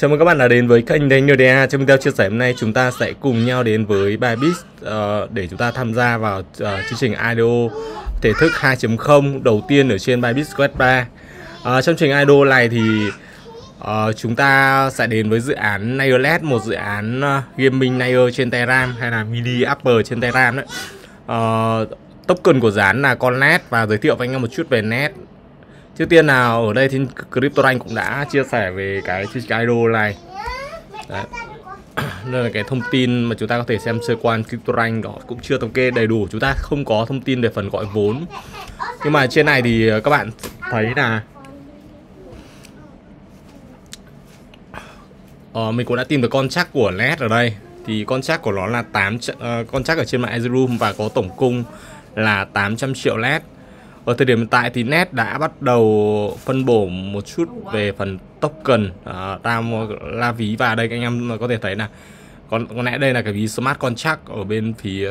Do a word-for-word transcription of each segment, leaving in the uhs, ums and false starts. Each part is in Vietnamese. Chào mừng các bạn đã đến với kênh Daniel D A. Trong video chia sẻ hôm nay chúng ta sẽ cùng nhau đến với Bybit uh, để chúng ta tham gia vào uh, chương trình I D O thể thức hai chấm không đầu tiên ở trên Bybit Square ba. Uh, trong trình I D O này thì uh, chúng ta sẽ đến với dự án LayerNet, một dự án uh, gaming layer trên Telegram hay là mini upper trên Telegram đấy. Uh, token của dự án là con nét và giới thiệu với anh em một chút về nét. Trước tiên nào ở đây thì CryptoRank cũng đã chia sẻ về cái I D O này. Đấy. Đây là cái thông tin mà chúng ta có thể xem sơ qua. CryptoRank đó cũng chưa thống kê đầy đủ, chúng ta không có thông tin về phần gọi vốn. Nhưng mà trên này thì các bạn thấy là ờ, mình cũng đã tìm được contract của nét ở đây. Thì contract của nó là tám uh, contract ở trên mạng Ethereum và có tổng cung là tám trăm triệu nét. Ở thời điểm hiện tại thì nét đã bắt đầu phân bổ một chút về phần token ra la ví, và đây các anh em có thể thấy là có, có lẽ đây là cái ví smart contract ở bên phía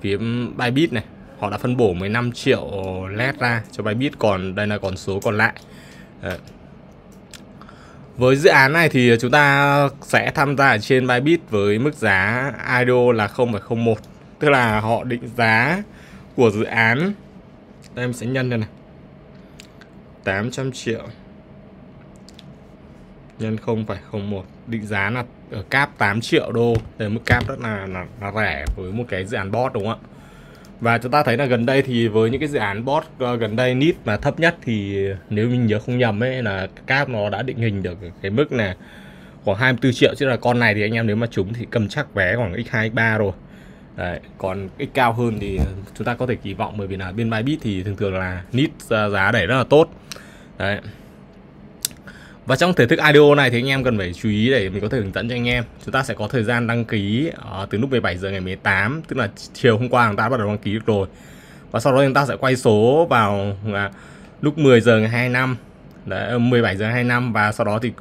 phía Bybit này, họ đã phân bổ mười lăm triệu nét ra cho Bybit, còn đây là con số còn lại. Đấy. Với dự án này thì chúng ta sẽ tham gia ở trên Bybit với mức giá I D O là không phẩy không một, tức là họ định giá của dự án. Đây, em sẽ nhân đây này, tám trăm triệu nhân không phẩy không một, định giá là ở cap tám triệu đô. Đây, mức cap rất là, là, là rẻ với một cái dự án bot, đúng không ạ? Và chúng ta thấy là gần đây thì với những cái dự án bot uh, gần đây nít mà thấp nhất thì nếu mình nhớ không nhầm ấy là cap nó đã định hình được cái mức là khoảng hai mươi tư triệu, chứ là con này thì anh em nếu mà trúng thì cầm chắc vé khoảng nhân hai nhân ba rồi. Đấy, còn ít cao hơn thì chúng ta có thể kỳ vọng, bởi vì là bên Bybit thì thường thường là nít giá đẩy rất là tốt. Đấy. Và trong thể thức I D O này thì anh em cần phải chú ý để mình có thể hướng dẫn cho anh em. Chúng ta sẽ có thời gian đăng ký uh, từ lúc mười bảy giờ ngày mười tám, tức là chiều hôm qua chúng ta bắt đầu đăng ký được rồi. Và sau đó chúng ta sẽ quay số vào uh, lúc mười giờ ngày hai mươi lăm. Đấy, mười bảy giờ hai mươi lăm, và sau đó thì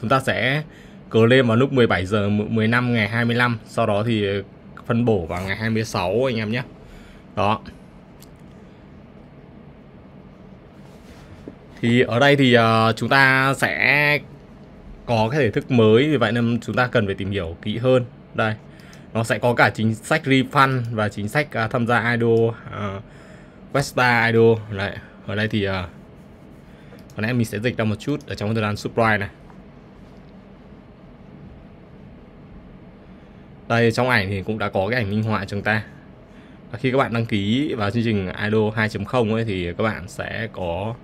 chúng ta sẽ claim vào lúc mười bảy giờ mười lăm ngày hai mươi lăm. Sau đó thì phân bổ vào ngày hai mươi sáu anh em nhé. Đó. Thì ở đây thì uh, chúng ta sẽ có cái thể thức mới, vì vậy nên chúng ta cần phải tìm hiểu kỹ hơn. Đây, nó sẽ có cả chính sách refund và chính sách uh, tham gia I D O, uh, Vesta I D O. Đấy. Ở đây thì uh, có lẽ mình sẽ dịch ra một chút ở trong thời gian subscribe này. Đây, trong ảnh thì cũng đã có cái ảnh minh họa chúng ta. Và khi các bạn đăng ký vào chương trình I D O hai chấm không ấy thì các bạn sẽ có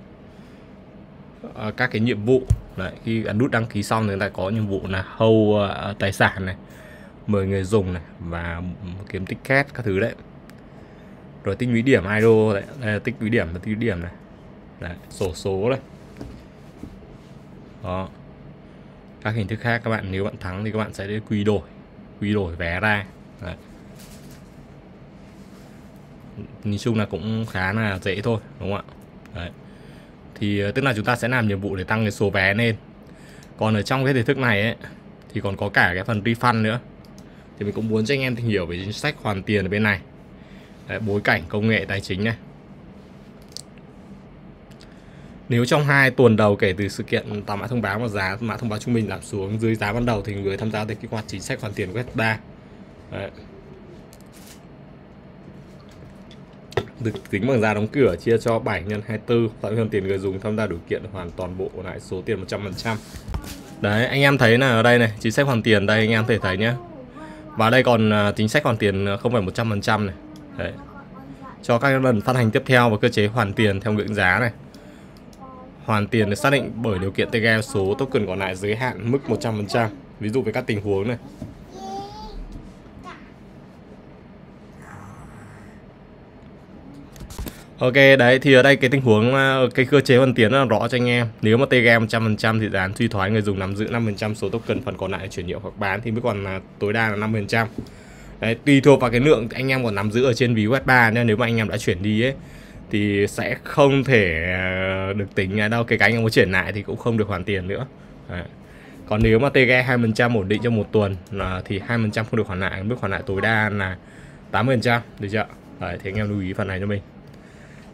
các cái nhiệm vụ. Đấy, khi ấn nút đăng ký xong thì chúng ta có nhiệm vụ là hold uh, tài sản này, mời người dùng này và kiếm ticket các thứ đấy. Rồi tích lũy điểm I D O đấy, đây là tích lũy điểm và tích lũy điểm này. Đấy, sổ số này. Đó. Các hình thức khác các bạn, nếu bạn thắng thì các bạn sẽ đến quy đổi. quy đổi vé ra. Đấy. Nhìn chung là cũng khá là dễ thôi, đúng không ạ? Đấy. Thì tức là chúng ta sẽ làm nhiệm vụ để tăng cái số vé lên. Còn ở trong cái thể thức này ấy, thì còn có cả cái phần refund nữa. Thì mình cũng muốn cho anh em tìm hiểu về chính sách hoàn tiền ở bên này. Đấy, bối cảnh công nghệ tài chính này. Nếu trong hai tuần đầu kể từ sự kiện tạo mã thông báo và giá mã thông báo trung bình giảm xuống dưới giá ban đầu thì người tham gia được kích hoạt chính sách hoàn tiền web ba. Được tính bằng giá đóng cửa chia cho bảy nhân hai mươi tư, tạo hoàn tiền người dùng tham gia điều kiện hoàn toàn bộ lại số tiền một trăm phần trăm. Đấy, anh em thấy là ở đây này, chính sách hoàn tiền đây anh em thể thấy nhé. Và đây còn chính sách hoàn tiền không phải một trăm phần trăm này. Đấy. Cho các lần phát hành tiếp theo và cơ chế hoàn tiền theo ngưỡng giá này. Hoàn tiền được xác định bởi điều kiện tê giê số token còn lại giới hạn mức một trăm phần trăm. Ví dụ với các tình huống này. Ok, đấy thì ở đây cái tình huống, cái cơ chế hoàn tiền rất là rõ cho anh em. Nếu mà tê giê một trăm phần trăm thì dự án suy thoái, người dùng nắm giữ năm phần trăm số token, phần còn lại chuyển nhượng hoặc bán thì mới còn là tối đa là năm phần trăm. Đấy, tùy thuộc vào cái lượng anh em còn nắm giữ ở trên ví web ba nha, nếu mà anh em đã chuyển đi ấy thì sẽ không thể được tính đâu, cái cái anh em có chuyển lại thì cũng không được hoàn tiền nữa. Đấy. Còn nếu mà tê giê hai phần trăm ổn định trong một tuần là thì hai phần trăm không được hoàn lại, mức hoàn lại tối đa là tám phần trăm, được chưa? Đấy, thì anh em lưu ý phần này cho mình.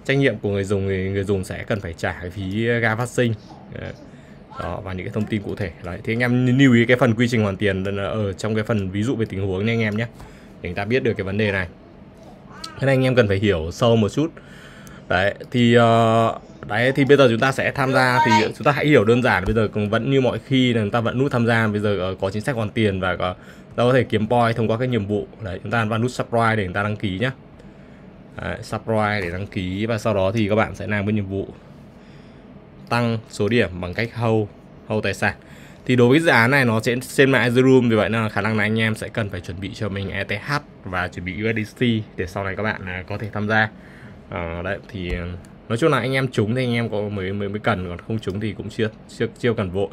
Trách nhiệm của người dùng thì người dùng sẽ cần phải trả cái phí ga phát sinh. Đấy. đó, và những cái thông tin cụ thể. Đấy, thì anh em lưu ý cái phần quy trình hoàn tiền ở trong cái phần ví dụ về tình huống nha anh em nhé, để chúng ta biết được cái vấn đề này. Thế nên anh em cần phải hiểu sâu một chút. Đấy thì uh, đấy thì bây giờ chúng ta sẽ tham gia, thì chúng ta hãy hiểu đơn giản. Bây giờ cũng vẫn như mọi khi là chúng ta vẫn nút tham gia. Bây giờ uh, có chính sách hoàn tiền và có, ta có thể kiếm point thông qua các nhiệm vụ. Đấy, chúng ta vào nút subscribe để chúng ta đăng ký nhé. Đấy, subscribe để đăng ký, và sau đó thì các bạn sẽ làm cái nhiệm vụ tăng số điểm bằng cách hold hold tài sản. Thì đối với dự án này nó sẽ xem lại Ethereum, vì vậy nên là khả năng là anh em sẽ cần phải chuẩn bị cho mình e tê hát và chuẩn bị u ét đê xê để sau này các bạn có thể tham gia. À, đấy thì nói chung là anh em trúng thì anh em có mới mới mới cần, còn không trúng thì cũng chưa chưa chưa cần vội.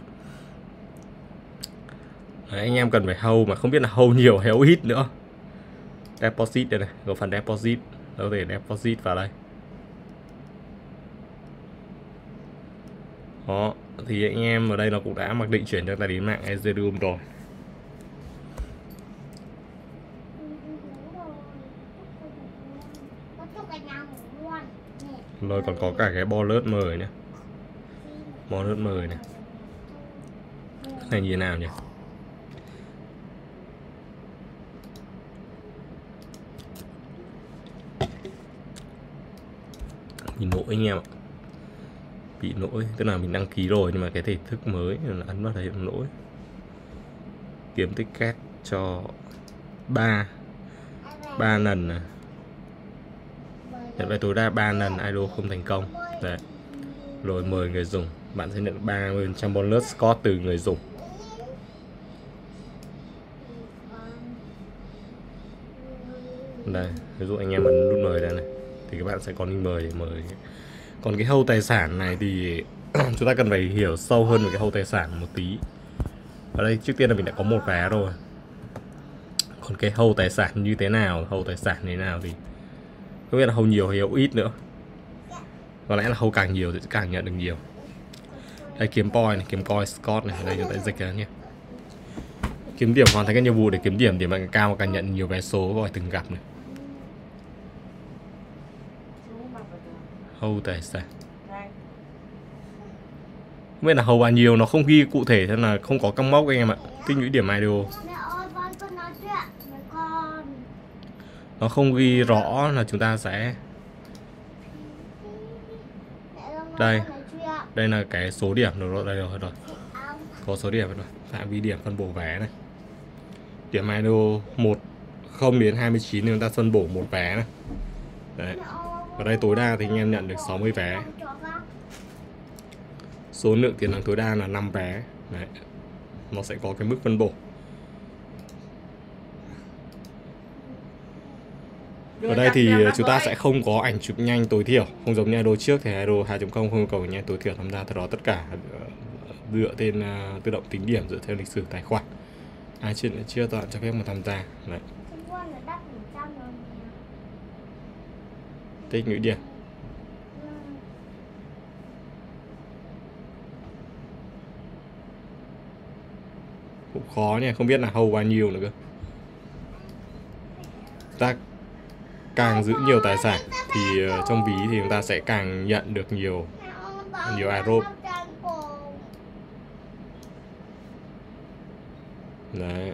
Đấy, anh em cần phải hold mà không biết là hold nhiều hay hold ít nữa. Deposit đây này, có phần deposit, có thể deposit vào đây. Đó, thì anh em ở đây nó cũng đã mặc định chuyển cho tài đến mạng Ethereum rồi. Rồi còn có cả cái wallet mời nữa, wallet mời này, này như thế nào nhỉ? Bị lỗi anh em ạ, bị lỗi, tức là mình đăng ký rồi nhưng mà cái thể thức mới là ấn vào thấy lỗi. Kiếm ticket cho ba ba lần này. Nhận về tối đa ba lần i đê o không thành công. Đấy. Rồi mời người dùng, bạn sẽ nhận ba mươi phần trăm bonus score từ người dùng. Đây, ví dụ anh em ấn nút mời đây này thì các bạn sẽ có link mời để mời. Còn cái hold tài sản này thì chúng ta cần phải hiểu sâu hơn về cái hold tài sản một tí. Ở đây trước tiên là mình đã có một vé rồi. Còn cái hold tài sản như thế nào, hold tài sản như thế nào thì không biết là hầu nhiều hay hầu ít nữa. Có lẽ là hầu càng nhiều thì càng nhận được nhiều. Đây kiếm point này, kiếm coin Scott này, đây chúng ta dịch ra nhé. Kiếm điểm, hoàn thành các nhiệm vụ để kiếm điểm, điểm càng cao càng nhận nhiều vé số gọi từng gặp này. Hầu tài sản. Không biết là hầu bao nhiêu, nó không ghi cụ thể nên là không có căng mốc anh em ạ. Tích lũy điểm i đê o. Nó không ghi rõ là chúng ta sẽ đây đây là cái số điểm được rồi, đây rồi, rồi có số điểm rồi, phạm vi điểm phân bổ vé này, điểm i đê o một không đến hai mươi chín thì chúng ta phân bổ một vé này. Đấy. Ở đây tối đa thì anh em nhận được sáu mươi vé, số lượng tiền thắng tối đa là năm vé. Đấy. Nó sẽ có cái mức phân bổ. Ở đây thì chúng ta sẽ không có ảnh chụp nhanh tối thiểu, không giống như i đê o trước thì i đê o hai chấm không không yêu cầu nhanh tối thiểu tham gia, từ đó tất cả dựa trên uh, tự động tính điểm dựa theo lịch sử tài khoản. Ai chưa chưa toàn cho phép mà tham gia. Đấy. Tích lũy điểm. Cũng khó nhỉ, không biết là hầu bao nhiêu nữa cơ. Ta càng giữ nhiều tài sản thì trong ví thì chúng ta sẽ càng nhận được nhiều nhiều arrow. Đấy,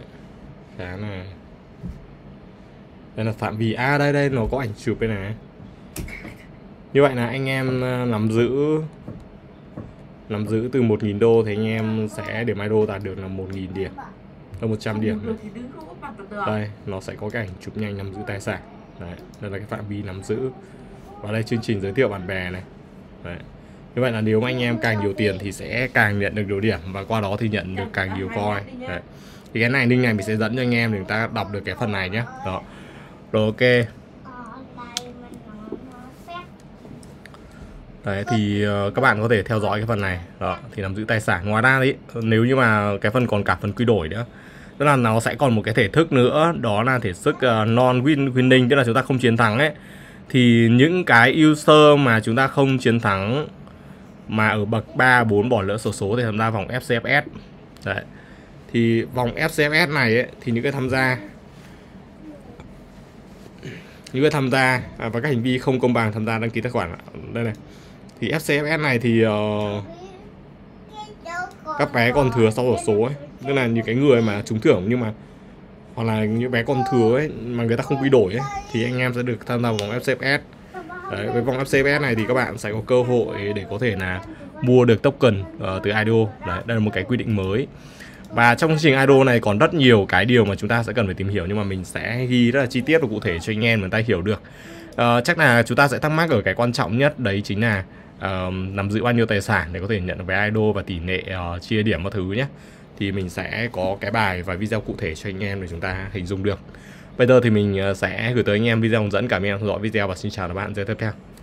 khá là đây là phạm vi a à, đây đây nó có ảnh chụp bên này. Như vậy là anh em nắm giữ nắm giữ từ một nghìn đô thì anh em sẽ điểm i đê o đạt được là một nghìn điểm, hơn một trăm điểm nữa. Đây nó sẽ có cái ảnh chụp nhanh nắm giữ tài sản. Đấy, đây là cái phạm vi nắm giữ. Và đây chương trình giới thiệu bạn bè này. Đấy. Như vậy là nếu mà anh em càng nhiều tiền thì sẽ càng nhận được nhiều điểm, và qua đó thì nhận được càng nhiều coin. Đấy. Thì cái này link này mình sẽ dẫn cho anh em để chúng ta đọc được cái phần này nhé. Đó. Rồi ok. Đấy thì các bạn có thể theo dõi cái phần này. Đó, thì nắm giữ tài sản. Ngoài ra đấy, nếu như mà cái phần còn cả phần quy đổi nữa, tức là nó sẽ còn một cái thể thức nữa, đó là thể thức uh, non win winning, tức là chúng ta không chiến thắng ấy. Thì những cái user mà chúng ta không chiến thắng mà ở bậc ba, bốn bỏ lỡ sổ số, số thì tham gia vòng ép xê ép ét. Đấy. Thì vòng ép xê ép ét này ấy, thì những cái tham gia những cái tham gia à, và các hành vi không công bằng tham gia đăng ký tài khoản đây này. Thì ép xê ép ét này thì uh, các bé còn thừa sau ổ số ấy, tức là những cái người mà trúng thưởng nhưng mà hoặc là những bé còn thừa ấy mà người ta không quy đổi ấy, thì anh em sẽ được tham gia vào vòng ép xê ép ét. Đấy, với vòng ép xê ép ét này thì các bạn sẽ có cơ hội để có thể là mua được token uh, từ i đê o. Đấy, đây là một cái quy định mới. Và trong chương trình i đê o này còn rất nhiều cái điều mà chúng ta sẽ cần phải tìm hiểu, nhưng mà mình sẽ ghi rất là chi tiết và cụ thể cho anh em người ta hiểu được. Uh, chắc là chúng ta sẽ thắc mắc ở cái quan trọng nhất, đấy chính là uh, nắm giữ bao nhiêu tài sản để có thể nhận về i đê o và tỷ lệ uh, chia điểm các thứ nhé. Thì mình sẽ có cái bài và video cụ thể cho anh em để chúng ta hình dung được. Bây giờ thì mình sẽ gửi tới anh em video hướng dẫn. Cảm ơn anh em theo dõi video và xin chào các bạn, giờ tiếp theo.